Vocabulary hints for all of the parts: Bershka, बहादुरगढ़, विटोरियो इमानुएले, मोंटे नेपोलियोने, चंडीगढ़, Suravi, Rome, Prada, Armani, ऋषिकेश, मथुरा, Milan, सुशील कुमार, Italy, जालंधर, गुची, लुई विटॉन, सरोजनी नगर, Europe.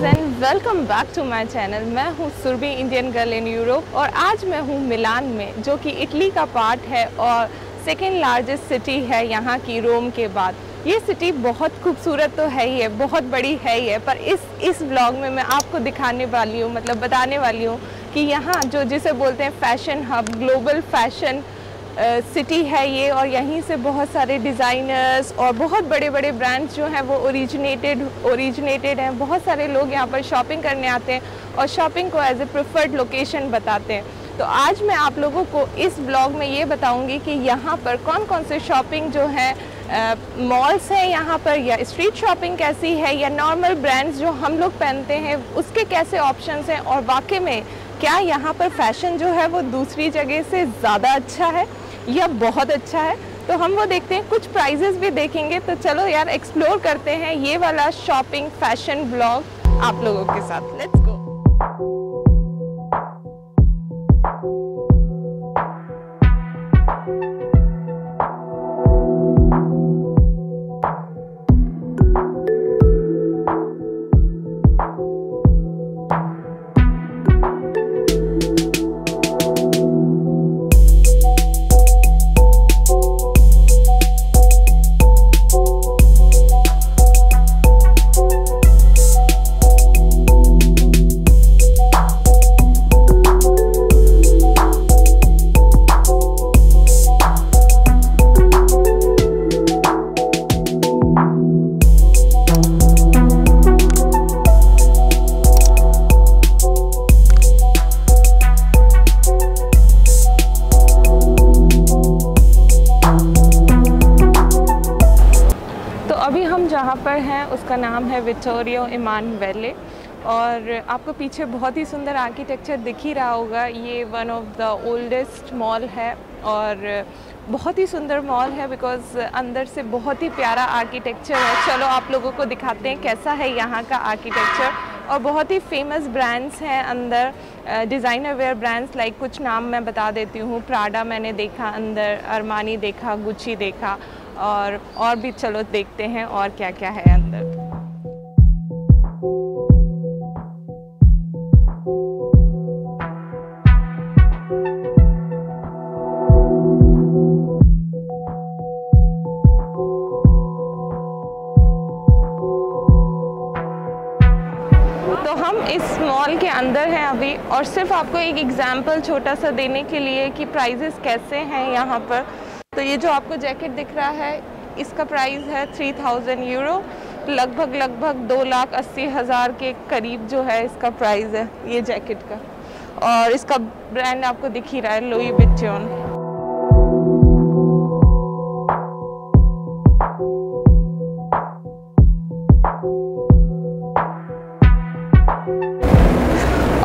Guys and welcome back to my channel. मैं हूँ Surabhi, Indian girl in Europe, और आज मैं हूँ मिलान में, जो कि इटली का पार्ट है और सेकेंड लार्जेस्ट सिटी है यहाँ की, रोम के बाद। ये सिटी बहुत खूबसूरत तो है ही है, बहुत बड़ी है ही है, पर इस ब्लॉग में मैं आपको दिखाने वाली हूँ, मतलब बताने वाली हूँ कि यहाँ जो जिसे बोलते हैं fashion hub, global fashion city है ये, और यहीं से बहुत सारे डिज़ाइनर्स और बहुत बड़े बड़े ब्रांड्स जो हैं वो ओरिजिनेटेड हैं। बहुत सारे लोग यहाँ पर शॉपिंग करने आते हैं और शॉपिंग को एज ए प्रेफर्ड लोकेशन बताते हैं। तो आज मैं आप लोगों को इस ब्लॉग में ये बताऊंगी कि यहाँ पर कौन कौन से शॉपिंग जो है मॉल्स हैं यहाँ पर, या स्ट्रीट शॉपिंग कैसी है, या नॉर्मल ब्रांड्स जो हम लोग पहनते हैं उसके कैसे ऑप्शंस हैं, और वाकई में क्या यहाँ पर फैशन जो है वो दूसरी जगह से ज़्यादा अच्छा है या बहुत अच्छा है। तो हम वो देखते हैं, कुछ प्राइजेस भी देखेंगे। तो चलो यार, एक्सप्लोर करते हैं ये वाला शॉपिंग फैशन ब्लॉग आप लोगों के साथ। Let's go. पर हैं, उसका नाम है विटोरियो इमानुएले, और आपको पीछे बहुत ही सुंदर आर्किटेक्चर दिख ही रहा होगा। ये one of the oldest mall है और बहुत ही सुंदर मॉल है, बिकॉज़ अंदर से बहुत ही प्यारा आर्किटेक्चर है। चलो आप लोगों को दिखाते हैं कैसा है यहाँ का आर्किटेक्चर। और बहुत ही फेमस ब्रांड्स हैं अंदर, डिज़ाइनर वेयर ब्रांड्स, लाइक कुछ नाम मैं बता देती हूँ। प्राडा मैंने देखा अंदर, अरमानी देखा, गुची देखा, और भी। चलो देखते हैं और क्या क्या है अंदर। तो हम इस मॉल के अंदर हैं अभी, और सिर्फ आपको एक एग्जाम्पल छोटा सा देने के लिए कि प्राइजेस कैसे हैं यहाँ पर। तो ये जो आपको जैकेट दिख रहा है, इसका प्राइस है 3000 यूरो, लगभग 2,80,000 के करीब जो है इसका प्राइस है ये जैकेट का। और इसका ब्रांड आपको दिख ही रहा है, लुई विटॉन।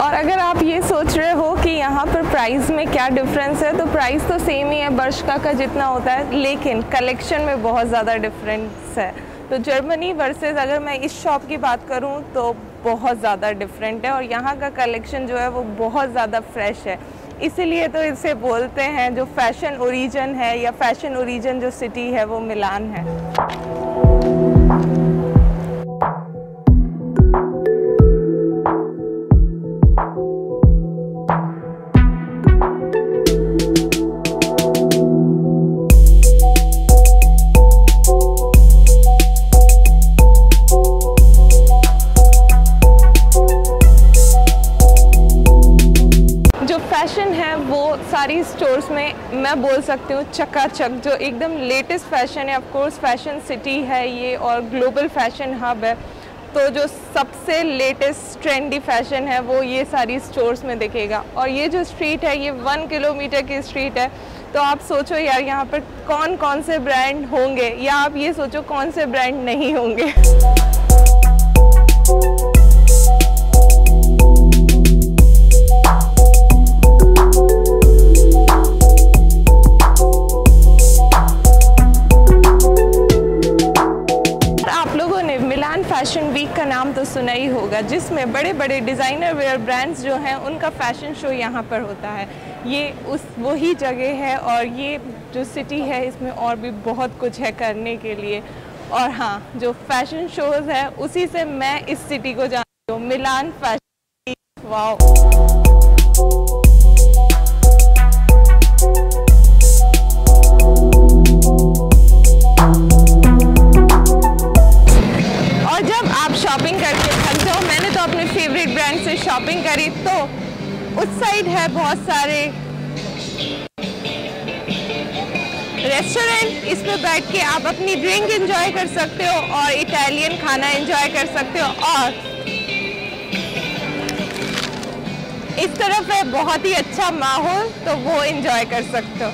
और अगर आप ये सोच रहे हो कि यहाँ पर प्राइस में क्या डिफरेंस है, तो प्राइस तो सेम ही है बर्शका का जितना होता है, लेकिन कलेक्शन में बहुत ज़्यादा डिफरेंस है। तो जर्मनी वर्सेस अगर मैं इस शॉप की बात करूँ तो बहुत ज़्यादा डिफरेंट है, और यहाँ का कलेक्शन जो है वो बहुत ज़्यादा फ्रेश है। इसीलिए तो इसे बोलते हैं जो फैशन ओरिजिन है, या फैशन ओरिजिन जो सिटी है वो मिलान है। सारी स्टोर्स में मैं बोल सकती हूँ चकाचक, जो एकदम लेटेस्ट फैशन है। ऑफ कोर्स फैशन सिटी है ये और ग्लोबल फैशन हब है, तो जो सबसे लेटेस्ट ट्रेंडी फैशन है वो ये सारी स्टोर्स में दिखेगा। और ये जो स्ट्रीट है ये 1 किलोमीटर की स्ट्रीट है, तो आप सोचो यार यहाँ पर कौन कौन से ब्रांड होंगे, या आप ये सोचो कौन से ब्रांड नहीं होंगे। फैशन वीक का नाम तो सुना ही होगा, जिसमें बड़े बड़े डिज़ाइनर वेयर ब्रांड्स जो हैं उनका फैशन शो यहाँ पर होता है। ये वही जगह है, और ये जो सिटी है इसमें और भी बहुत कुछ है करने के लिए। और हाँ, जो फैशन शोज़ है उसी से मैं इस सिटी को जानती हूँ, Milan fashion week. Wow, shopping करके थक जाओ। मैंने तो अपने फेवरेट ब्रांड से शॉपिंग करी, तो उस साइड है बहुत सारे रेस्टोरेंट, इसमें बैठ के आप अपनी ड्रिंक एंजॉय कर सकते हो और इटालियन खाना एंजॉय कर सकते हो। और इस तरफ है बहुत ही अच्छा माहौल, तो वो एंजॉय कर सकते हो।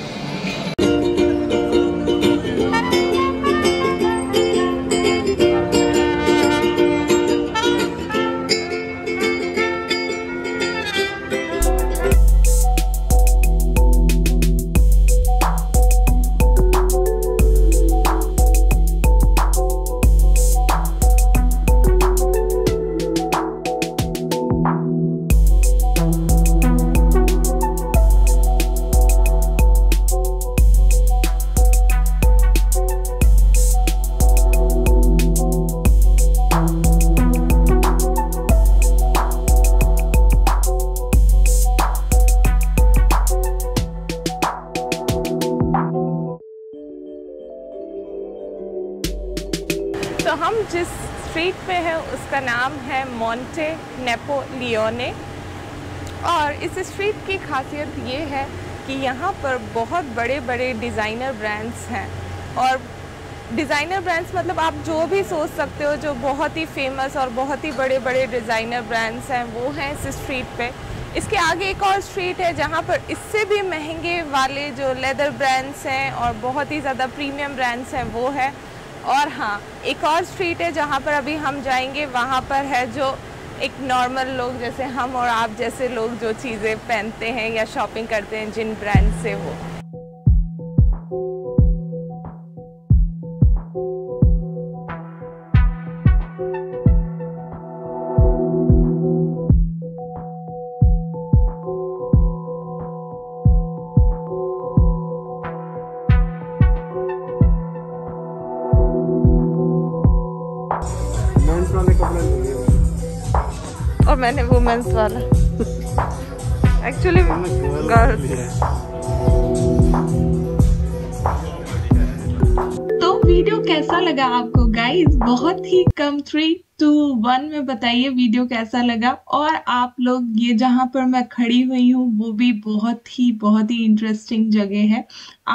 हम जिस स्ट्रीट पे हैं उसका नाम है मोंटे नेपोलियोने, और इस स्ट्रीट की खासियत ये है कि यहाँ पर बहुत बड़े बड़े डिज़ाइनर ब्रांड्स हैं। और डिज़ाइनर ब्रांड्स मतलब आप जो भी सोच सकते हो, जो बहुत ही फेमस और बहुत ही बड़े बड़े डिज़ाइनर ब्रांड्स हैं वो हैं इस स्ट्रीट पे। इसके आगे एक और स्ट्रीट है जहाँ पर इससे भी महंगे वाले जो लेदर ब्रांड्स हैं और बहुत ही ज़्यादा प्रीमियम ब्रांड्स हैं वो है। और हाँ, एक और स्ट्रीट है जहाँ पर अभी हम जाएंगे, वहाँ पर है जो एक नॉर्मल लोग जैसे हम और आप जैसे लोग जो चीज़ें पहनते हैं या शॉपिंग करते हैं जिन ब्रांड से वो। और मैंने वुमेन्स वाला एक्चुअली गर्ल्स। तो वीडियो कैसा लगा आपको गाइस? बहुत ही कम 3-2-1 में बताइए वीडियो कैसा लगा। और आप लोग ये जहाँ पर मैं खड़ी हुई हूँ वो भी बहुत ही इंटरेस्टिंग जगह है।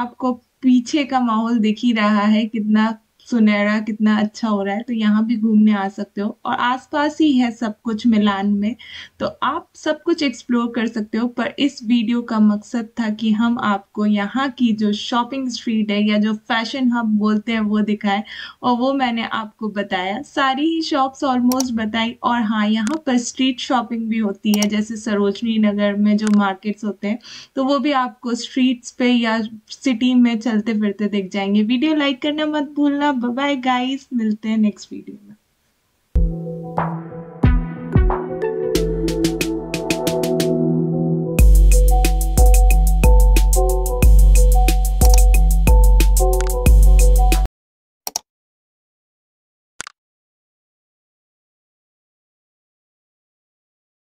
आपको पीछे का माहौल दिख ही रहा है कितना सुनहरा, कितना अच्छा हो रहा है, तो यहाँ भी घूमने आ सकते हो। और आसपास ही है सब कुछ मिलान में, तो आप सब कुछ एक्सप्लोर कर सकते हो। पर इस वीडियो का मकसद था कि हम आपको यहाँ की जो शॉपिंग स्ट्रीट है या जो फैशन हब बोलते हैं वो दिखाएं, और वो मैंने आपको बताया। सारी ही शॉप्स ऑलमोस्ट बताई। और हाँ, यहाँ पर स्ट्रीट शॉपिंग भी होती है, जैसे सरोजनी नगर में जो मार्केट्स होते हैं तो वो भी आपको स्ट्रीट्स पे या सिटी में चलते फिरते दिख जाएंगे। वीडियो लाइक करना मत भूलना। बाय बाय गाइस, मिलते हैं नेक्स्ट वीडियो में।